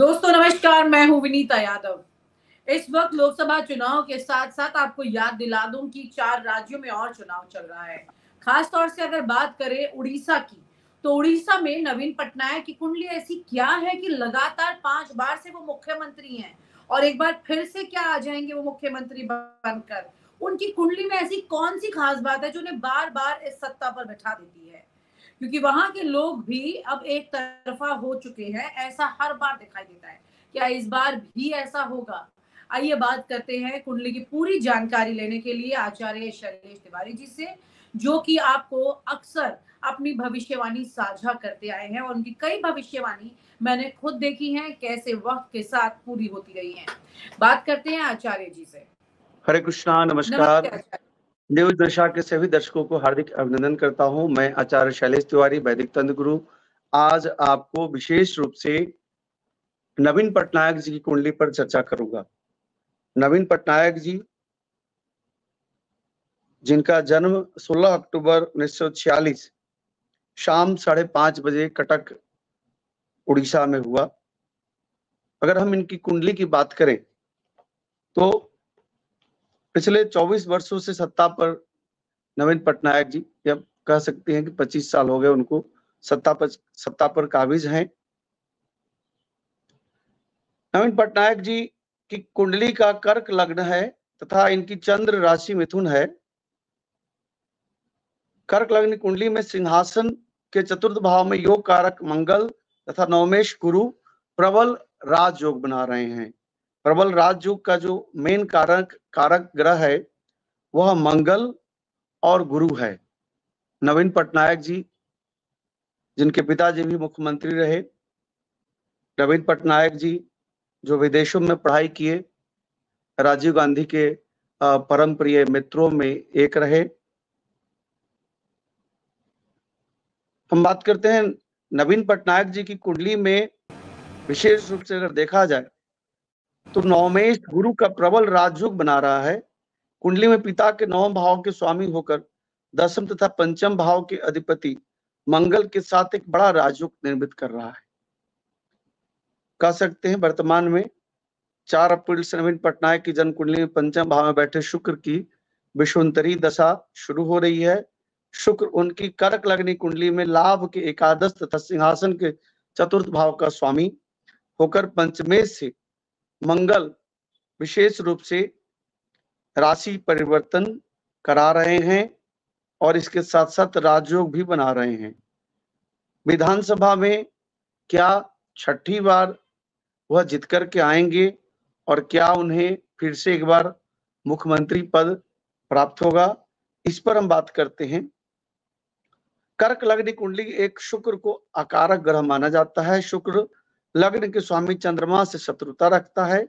दोस्तों नमस्कार, मैं हूं विनीता यादव। इस वक्त लोकसभा चुनाव के साथ साथ आपको याद दिला दूं कि 4 राज्यों में और चुनाव चल रहा है। खास तौर से अगर बात करें उड़ीसा की, तो उड़ीसा में नवीन पटनायक की कुंडली ऐसी क्या है कि लगातार 5 बार से वो मुख्यमंत्री हैं और एक बार फिर से क्या आ जाएंगे वो मुख्यमंत्री बनकर। उनकी कुंडली में ऐसी कौन सी खास बात है जो उन्हें बार बार इस सत्ता पर बैठा देती है, क्योंकि वहां के लोग भी अब एक तरफा हो चुके हैं। ऐसा हर बार दिखाई देता है, क्या इस बार भी ऐसा होगा? आइए बात करते हैं कुंडली की पूरी जानकारी लेने के लिए आचार्य शैलेश तिवारी जी से, जो कि आपको अक्सर अपनी भविष्यवाणी साझा करते आए हैं और उनकी कई भविष्यवाणी मैंने खुद देखी है कैसे वक्त के साथ पूरी होती रही है। बात करते हैं आचार्य जी से। हरे कृष्णा, नमस्कार। न्यूज दशा के सभी दर्शकों को हार्दिक अभिनंदन करता हूं। मैं आचार्य शैलेश तिवारी, वैदिक तंत्र गुरु। आज आपको विशेष रूप से नवीन पटनायक जी की कुंडली पर चर्चा करूंगा। नवीन पटनायक जी, जिनका जन्म 16 अक्टूबर 1946 शाम 5:30 बजे कटक उड़ीसा में हुआ। अगर हम इनकी कुंडली की बात करें तो पिछले 24 वर्षों से सत्ता पर नवीन पटनायक जी, जब कह सकते हैं कि 25 साल हो गए उनको सत्ता पर काबिज हैं। नवीन पटनायक जी की कुंडली का कर्क लग्न है तथा इनकी चंद्र राशि मिथुन है। कर्क लग्न कुंडली में सिंहासन के चतुर्थ भाव में योग कारक मंगल तथा नवमेश गुरु प्रबल राजयोग बना रहे हैं। प्रबल राजयोग का जो मेन कारक ग्रह है वह मंगल और गुरु है। नवीन पटनायक जी, जिनके पिताजी भी मुख्यमंत्री रहे, नवीन पटनायक जी जो विदेशों में पढ़ाई किए, राजीव गांधी के परम प्रिय मित्रों में एक रहे। हम बात करते हैं नवीन पटनायक जी की कुंडली में विशेष रूप से अगर देखा जाए तो नवमेश गुरु का प्रबल राजयोग बना रहा है। कुंडली में पिता के 9वें भाव के स्वामी होकर 10वें तथा 5वें भाव के अधिपति मंगल के साथ एक बड़ा राजयोग निर्मित कर रहा है। कह सकते हैं वर्तमान में 4 अप्रैल से नवीन पटनायक की जन्म कुंडली में 5वें भाव में बैठे शुक्र की विषुवंतरी दशा शुरू हो रही है। शुक्र उनकी कर्क लग्न कुंडली में लाभ के 11वें तथा सिंहासन के 4th भाव का स्वामी होकर पंचमेश से मंगल विशेष रूप से राशि परिवर्तन करा रहे हैं और इसके साथ साथ राजयोग भी बना रहे हैं। विधानसभा में क्या 6ठी बार वह जीत करके आएंगे और क्या उन्हें फिर से एक बार मुख्यमंत्री पद प्राप्त होगा, इस पर हम बात करते हैं। कर्क लग्न कुंडली एक शुक्र को अकारक ग्रह माना जाता है। शुक्र लग्न के स्वामी चंद्रमा से शत्रुता रखता है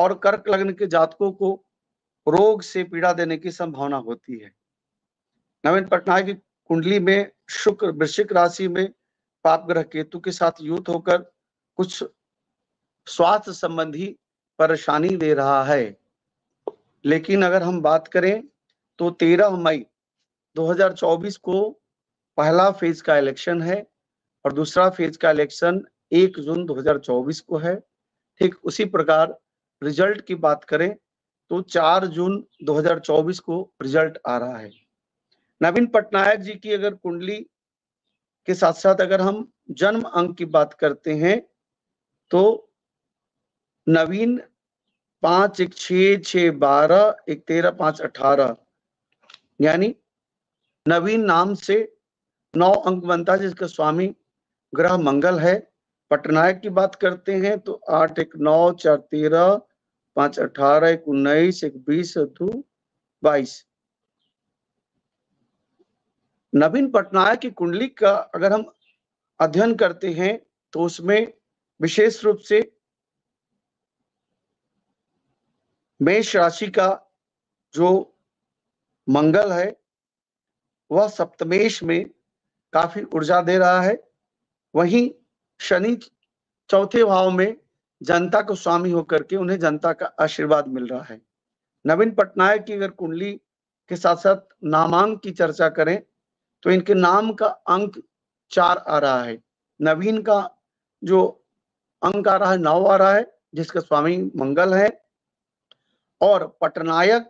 और कर्क लग्न के जातकों को रोग से पीड़ा देने की संभावना होती है। नवीन पटनायक की कुंडली में शुक्र वृश्चिक राशि में पाप ग्रह केतु के साथ युत होकर कुछ स्वास्थ्य संबंधी परेशानी दे रहा है। लेकिन अगर हम बात करें तो 13 मई 2024 को पहला फेज का इलेक्शन है और दूसरा फेज का इलेक्शन 1 जून 2024 को है। ठीक उसी प्रकार रिजल्ट की बात करें तो 4 जून 2024 को रिजल्ट आ रहा है। नवीन पटनायक जी की अगर कुंडली के साथ साथ अगर हम जन्म अंक की बात करते हैं तो नवीन 5, 1, 6, 6, 12, 1, 13, 5, 18 यानी नवीन नाम से 9 अंक बनता है, जिसका स्वामी ग्रह मंगल है। पटनायक की बात करते हैं तो 8, 1, 9, 4, 13, 5, 18, 1, 19, 1, 20, 22 नवीन पटनायक की कुंडली का अगर हम अध्ययन करते हैं तो उसमें विशेष रूप से मेष राशि का जो मंगल है वह सप्तमेश में काफी ऊर्जा दे रहा है। वहीं शनि 4th भाव में जनता को स्वामी होकर के उन्हें जनता का आशीर्वाद मिल रहा है। नवीन पटनायक की अगर कुंडली के साथ साथ नामांक की चर्चा करें तो इनके नाम का अंक 4 आ रहा है। नवीन का जो अंक आ रहा है 9 आ रहा है, जिसके स्वामी मंगल है। और पटनायक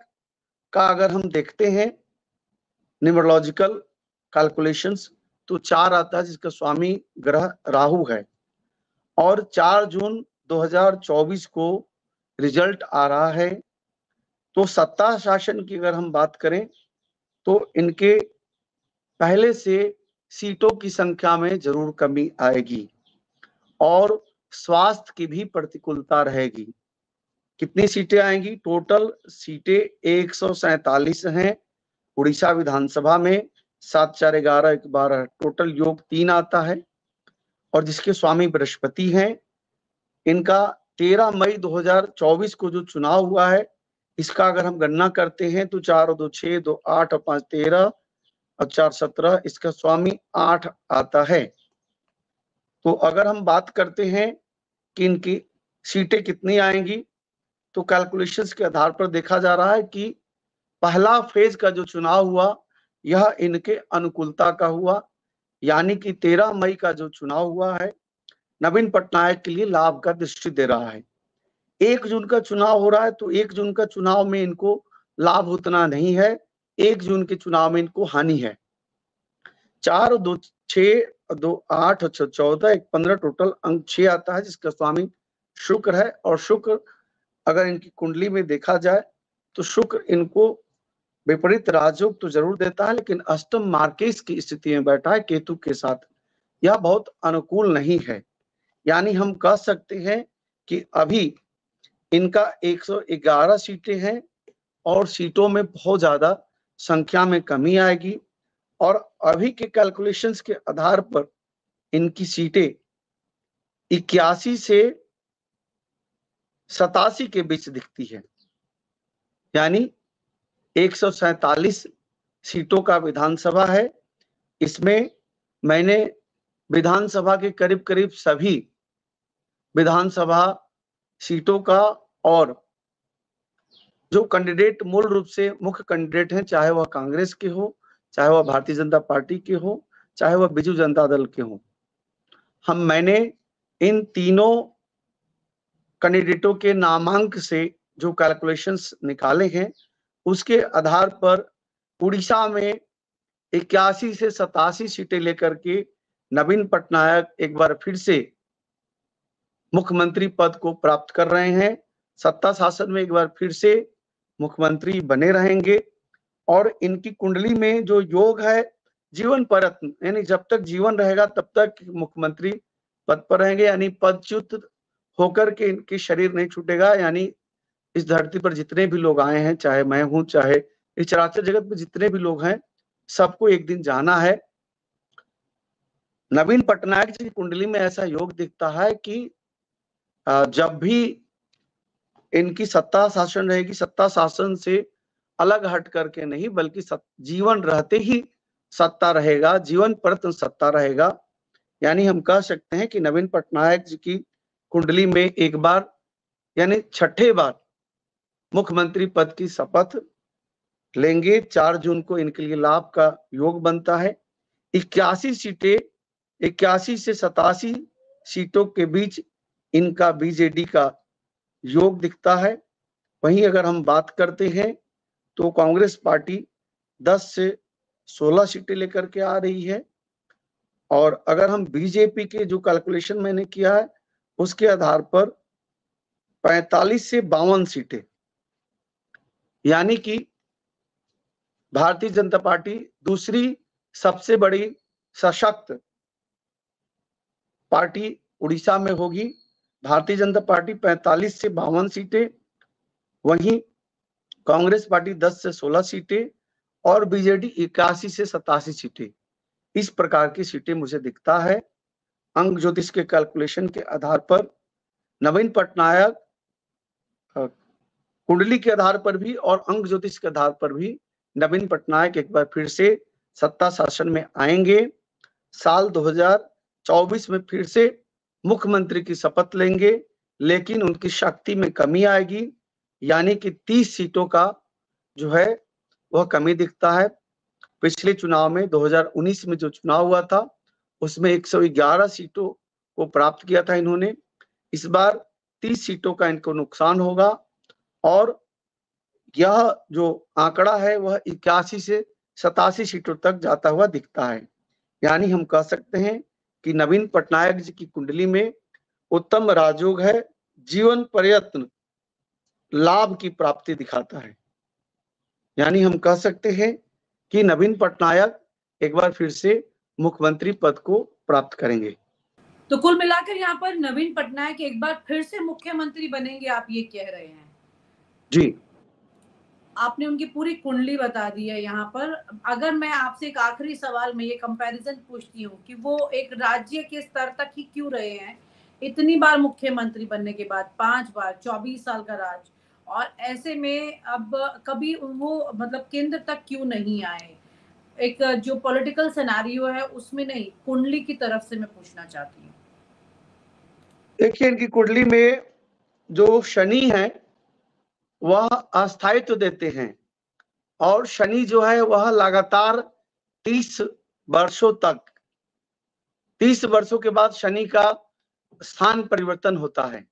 का अगर हम देखते हैं न्यूमरोलॉजिकल कैलकुलेशंस तो 4 आता है, जिसका स्वामी ग्रह राहु है। और 4 जून 2024 को रिजल्ट आ रहा है। तो सत्ता शासन की अगर हम बात करें तो इनके पहले से सीटों की संख्या में जरूर कमी आएगी और स्वास्थ्य की भी प्रतिकूलता रहेगी। कितनी सीटें आएंगी? टोटल सीटें 147 हैं उड़ीसा विधानसभा में, 7 4 11 1 12 टोटल योग 3 आता है। और जिसके स्वामी बृहस्पति हैं, इनका 13 मई 2024 को जो चुनाव हुआ है इसका अगर हम गणना करते हैं तो 4 और 2 6 2 8 और 5 13 और 4 17 इसका स्वामी 8 आता है। तो अगर हम बात करते हैं कि इनकी सीटें कितनी आएंगी तो कैलकुलेशंस के आधार पर देखा जा रहा है कि पहला फेज का जो चुनाव हुआ यह इनके अनुकूलता का हुआ, यानी कि 13 मई का जो चुनाव हुआ है नवीन पटनायक के लिए लाभ का दृष्टि दे रहा है। 1 जून का चुनाव हो रहा है तो 1 जून का चुनाव में इनको लाभ उतना नहीं है, 1 जून के चुनाव में इनको हानि है। 4 2 6 2 8 14 1 15 टोटल अंक 6 आता है, जिसका स्वामी शुक्र है। और शुक्र अगर इनकी कुंडली में देखा जाए तो शुक्र इनको विपरीत राजयोग तो जरूर देता है, लेकिन अष्टम मार्केश की स्थिति में बैठा है केतु के साथ, यह बहुत अनुकूल नहीं है। यानी हम कह सकते हैं कि अभी इनका 111 सीटें हैं और सीटों में बहुत ज्यादा संख्या में कमी आएगी। और अभी के कैलकुलेशंस के आधार पर इनकी सीटें 81 से 87 के बीच दिखती है, यानी 147 सीटों का विधानसभा है। इसमें मैंने विधानसभा के करीब करीब सभी विधानसभा सीटों का और जो कैंडिडेट मूल रूप से मुख्य कैंडिडेट हैं, चाहे वह कांग्रेस के हो, चाहे वह भारतीय जनता पार्टी के हो, चाहे वह बिजू जनता दल के हो, मैंने इन तीनों कैंडिडेटों के नामांक से जो कैलकुलेशंस निकाले हैं उसके आधार पर उड़ीसा में 81 से 87 सीटें लेकर के नवीन पटनायक एक बार फिर से मुख्यमंत्री पद को प्राप्त कर रहे हैं। सत्ता शासन में एक बार फिर से मुख्यमंत्री बने रहेंगे। और इनकी कुंडली में जो योग है जीवन पर्यंत, यानी जब तक जीवन रहेगा तब तक मुख्यमंत्री पद पर रहेंगे, यानी पदच्युत होकर के इनके शरीर नहीं छूटेगा। यानी इस धरती पर जितने भी लोग आए हैं, चाहे मैं हूं, चाहे इस चराचर जगत में जितने भी लोग हैं, सबको एक दिन जाना है। नवीन पटनायक जी की कुंडली में ऐसा योग दिखता है कि जब भी इनकी सत्ता शासन रहेगी, सत्ता शासन से अलग हट करके नहीं, बल्कि जीवन रहते ही सत्ता रहेगा, जीवन पर्यंत सत्ता रहेगा। यानी हम कह सकते हैं कि नवीन पटनायक जी की कुंडली में एक बार यानी 6ठे बार मुख्यमंत्री पद की शपथ लेंगे। 4 जून को इनके लिए लाभ का योग बनता है। 81 से 87 सीटों के बीच इनका बीजेडी का योग दिखता है। वहीं अगर हम बात करते हैं तो कांग्रेस पार्टी 10 से 16 सीटें लेकर के आ रही है। और अगर हम बीजेपी के जो कैलकुलेशन मैंने किया है उसके आधार पर 45 से 52 सीटें, यानी कि भारतीय जनता पार्टी दूसरी सबसे बड़ी सशक्त पार्टी उड़ीसा में होगी। भारतीय जनता पार्टी 45 से 52 सीटें, वहीं कांग्रेस पार्टी 10 से 16 सीटें और बीजेडी 81 से 87 सीटें। इस प्रकार की सीटें मुझे दिखता है अंक ज्योतिष के कैलकुलेशन के आधार पर नवीन पटनायक कुंडली के आधार पर भी और अंक ज्योतिष के आधार पर भी नवीन पटनायक एक बार फिर से सत्ता शासन में आएंगे। साल 2024 में फिर से मुख्यमंत्री की शपथ लेंगे, लेकिन उनकी शक्ति में कमी आएगी, यानी कि 30 सीटों का जो है वह कमी दिखता है। पिछले चुनाव में 2019 में जो चुनाव हुआ था उसमें 111 सीटों को प्राप्त किया था इन्होंने। इस बार 30 सीटों का इनको नुकसान होगा और यह जो आंकड़ा है वह 81 से 87 सीटों तक जाता हुआ दिखता है। यानी हम कह सकते हैं कि नवीन पटनायक जी की कुंडली में उत्तम राजयोग है, जीवन प्रयत्न लाभ की प्राप्ति दिखाता है। यानी हम कह सकते हैं कि नवीन पटनायक एक बार फिर से मुख्यमंत्री पद को प्राप्त करेंगे। तो कुल मिलाकर यहाँ पर नवीन पटनायक एक बार फिर से मुख्यमंत्री बनेंगे, आप ये कह रहे हैं? जी, आपने उनकी पूरी कुंडली बता दी है। यहाँ पर अगर मैं आपसे एक आखिरी सवाल में ये कंपैरिजन पूछती हूँ कि वो एक राज्य के स्तर तक ही क्यों रहे हैं, इतनी बार मुख्यमंत्री बनने के बाद 5 बार, 24 साल का राज, और ऐसे में अब कभी वो मतलब केंद्र तक क्यों नहीं आए? एक जो पॉलिटिकल सिनेरियो है उसमें नहीं, कुंडली की तरफ से मैं पूछना चाहती हूँ। देखिए, इनकी कुंडली में जो शनि है वह अस्थायित्व देते हैं और शनि जो है वह लगातार 30 वर्षों तक, 30 वर्षों के बाद शनि का स्थान परिवर्तन होता है।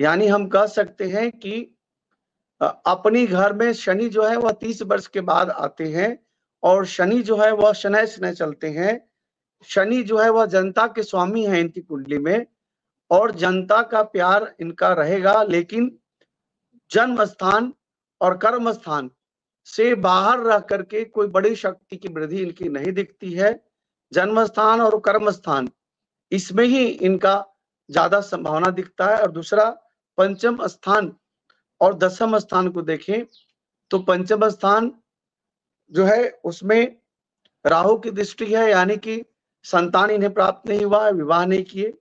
यानी हम कह सकते हैं कि अपनी घर में शनि जो है वह 30 वर्ष के बाद आते हैं और शनि जो है वह शनै शनै चलते हैं। शनि जो है वह जनता के स्वामी है इनकी कुंडली में और जनता का प्यार इनका रहेगा, लेकिन जन्म स्थान और कर्म स्थान से बाहर रह करके कोई बड़ी शक्ति की वृद्धि इनकी नहीं दिखती है। जन्म स्थान और कर्म स्थान, इसमें ही इनका ज्यादा संभावना दिखता है। और दूसरा, पंचम स्थान और 10वें स्थान को देखें तो पंचम स्थान जो है उसमें राहु की दृष्टि है, यानी कि संतान इन्हें प्राप्त नहीं हुआ है, विवाह नहीं किए।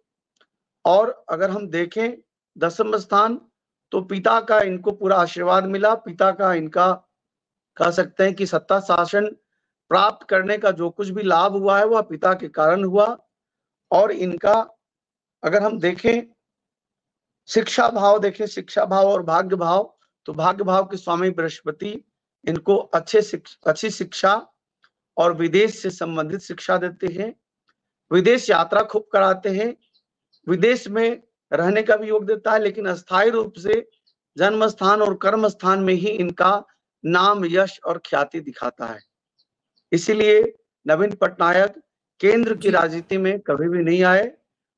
और अगर हम देखें 10वें स्थान तो पिता का इनको पूरा आशीर्वाद मिला, पिता का इनका कह सकते हैं कि सत्ता शासन प्राप्त करने का जो कुछ भी लाभ हुआ है वह पिता के कारण हुआ। और इनका अगर हम देखें शिक्षा भाव, देखें शिक्षा भाव और भाग्य भाव, तो भाग्य भाव के स्वामी बृहस्पति इनको अच्छी शिक्षा और विदेश से संबंधित शिक्षा देते हैं। विदेश यात्रा खूब कराते हैं, विदेश में रहने का भी योग देता है, लेकिन अस्थायी रूप से जन्म स्थान और कर्म स्थान में ही इनका नाम, यश और ख्याति दिखाता है। इसीलिए नवीन पटनायक केंद्र की राजनीति में कभी भी नहीं आए,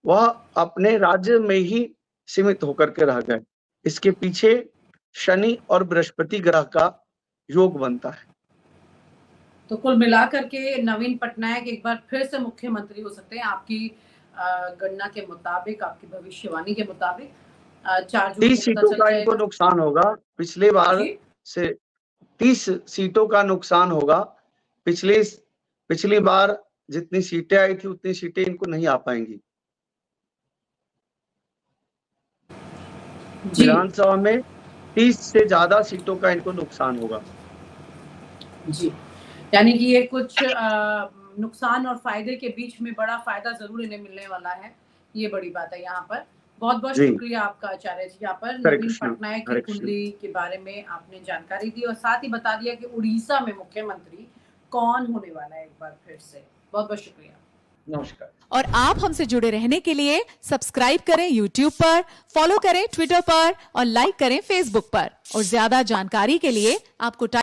वह अपने राज्य में ही सीमित होकर के रह गए। इसके पीछे शनि और बृहस्पति ग्रह का योग बनता है। तो कुल मिलाकर के नवीन पटनायक एक बार फिर से मुख्यमंत्री हो सकते हैं आपकी गणना के मुताबिक, आपकी भविष्यवाणी के मुताबिक। 30 सीटों का इनको नुकसान होगा, पिछले बार से 30 सीटों का नुकसान होगा। पिछली बार जितनी सीटें आई थी उतनी सीटें इनको नहीं आ पाएंगी। विधानसभा में 30 से ज्यादा सीटों का इनको नुकसान होगा। जी, यानी कि ये कुछ नुकसान और फायदे के बीच में बड़ा फायदा जरूर इन्हें मिलने वाला है, ये बड़ी बात है। यहाँ पर बहुत बहुत शुक्रिया आपका आचार्य जी। यहाँ पर नवीन पटनायक की कुंडली के बारे में आपने जानकारी दी और साथ ही बता दिया कि उड़ीसा में मुख्यमंत्री कौन होने वाला है एक बार फिर से। बहुत बहुत शुक्रिया, नमस्कार। और आप हमसे जुड़े रहने के लिए सब्सक्राइब करें यूट्यूब पर, फॉलो करें ट्विटर पर और लाइक करें फेसबुक पर। और ज्यादा जानकारी के लिए आपको